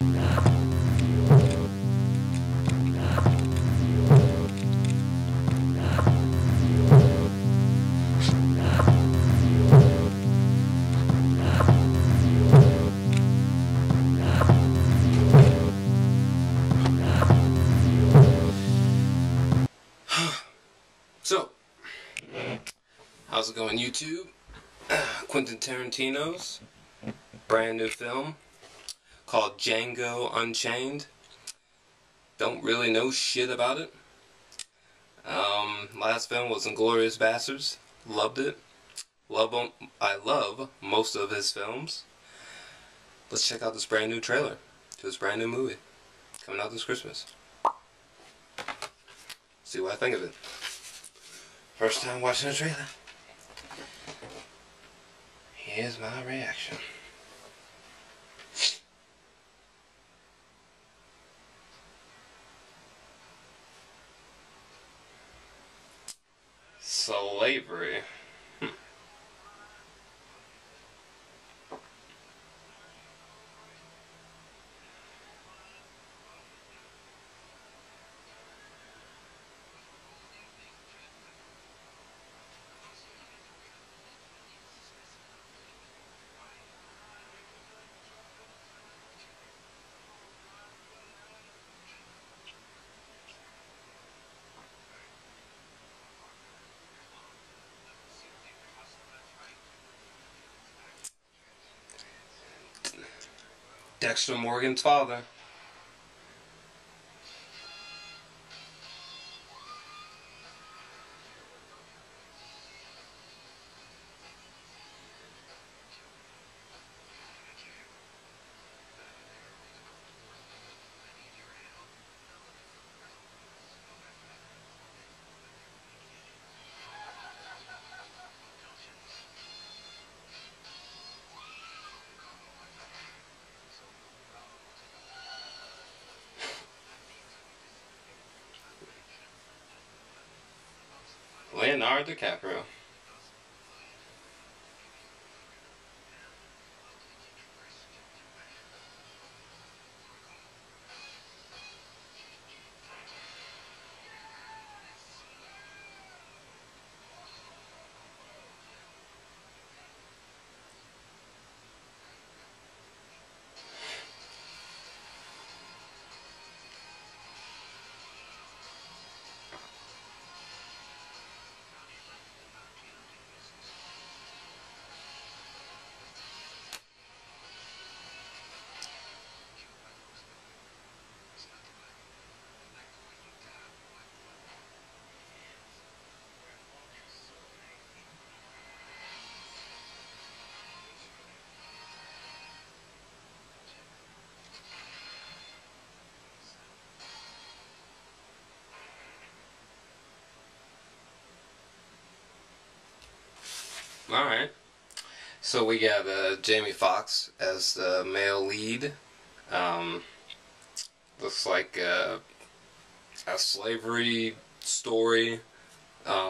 So, how's it going, YouTube? Quentin Tarantino's brand new film called Django Unchained. Don't really know shit about it. Last film was Inglourious Basterds. Loved it. I love most of his films. Let's check out this brand new trailer to this brand new movie coming out this Christmas. See what I think of it. First time watching a trailer. Here's my reaction. Slavery. Dexter Morgan's father. Leonardo DiCaprio. Alright, so we got Jamie Foxx as the male lead. Looks like a slavery story put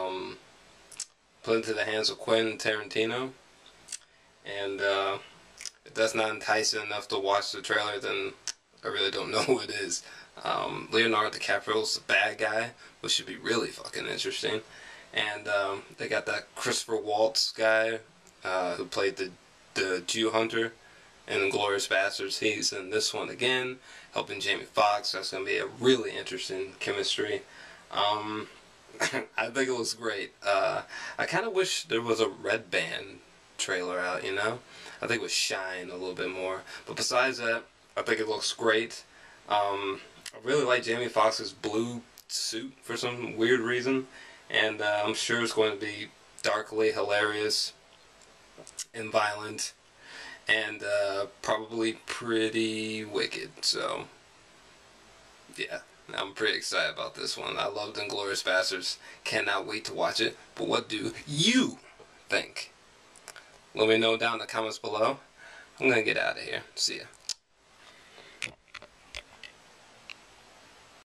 into the hands of Quentin Tarantino. And if that's not enticing enough to watch the trailer, then I really don't know what it is. Leonardo DiCaprio's the bad guy, which should be really fucking interesting. And they got that Christoph Waltz guy who played the Jew hunter in Inglourious Basterds. He's in this one again, helping Jamie Foxx. That's going to be a really interesting chemistry. I think it looks great. I kind of wish there was a Red Band trailer out, you know? I think it would shine a little bit more. But besides that, I think it looks great. I really like Jamie Foxx's blue suit for some weird reason. And I'm sure it's going to be darkly hilarious and violent and probably pretty wicked. So, yeah, I'm pretty excited about this one. I loved Inglourious Basterds. Cannot wait to watch it. But what do you think? Let me know down in the comments below. I'm going to get out of here. See ya.